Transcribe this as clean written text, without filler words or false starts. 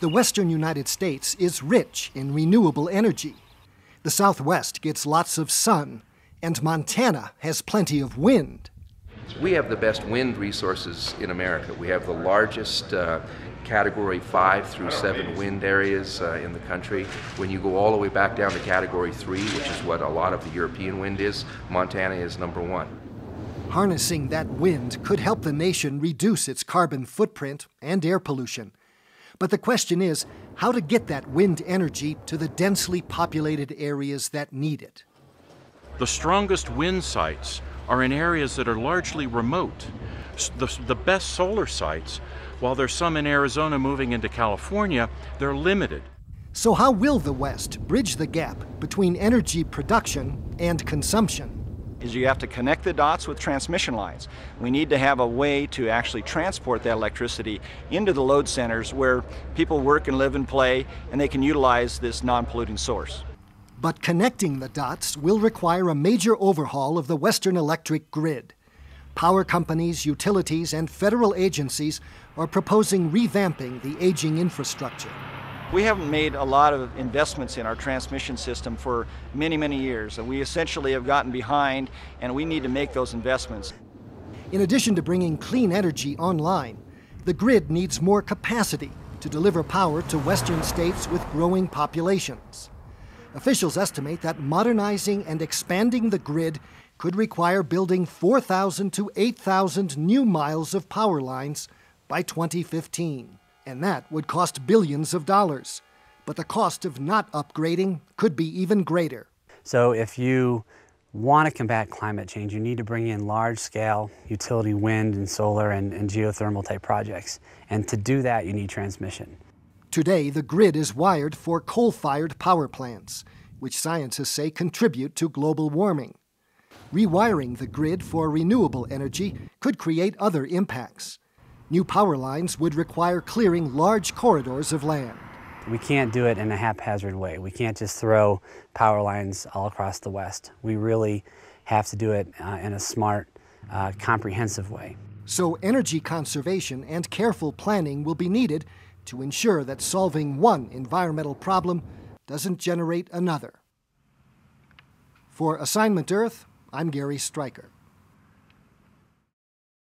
The western United States is rich in renewable energy. The Southwest gets lots of sun, and Montana has plenty of wind. We have the best wind resources in America. We have the largest Category 5 through 7 wind areas in the country. When you go all the way back down to Category 3, which is what a lot of the European wind is, Montana is #1. Harnessing that wind could help the nation reduce its carbon footprint and air pollution. But the question is how to get that wind energy to the densely populated areas that need it. The strongest wind sites are in areas that are largely remote. The best solar sites, while there's some in Arizona moving into California, they're limited. So how will the West bridge the gap between energy production and consumption? Is you have to connect the dots with transmission lines. We need to have a way to actually transport that electricity into the load centers where people work and live and play, and they can utilize this non-polluting source. But connecting the dots will require a major overhaul of the Western electric grid. Power companies, utilities, and federal agencies are proposing revamping the aging infrastructure. We haven't made a lot of investments in our transmission system for many, many years, and we essentially have gotten behind, and we need to make those investments. In addition to bringing clean energy online, the grid needs more capacity to deliver power to Western states with growing populations. Officials estimate that modernizing and expanding the grid could require building 4,000 to 8,000 new miles of power lines by 2015. And that would cost billions of dollars. But the cost of not upgrading could be even greater. So if you want to combat climate change, you need to bring in large-scale utility wind and solar and geothermal-type projects. And to do that, you need transmission. Today, the grid is wired for coal-fired power plants, which scientists say contribute to global warming. Rewiring the grid for renewable energy could create other impacts. New power lines would require clearing large corridors of land. We can't do it in a haphazard way. We can't just throw power lines all across the West. We really have to do it in a smart, comprehensive way. So energy conservation and careful planning will be needed to ensure that solving one environmental problem doesn't generate another. For Assignment Earth, I'm Gary Stryker.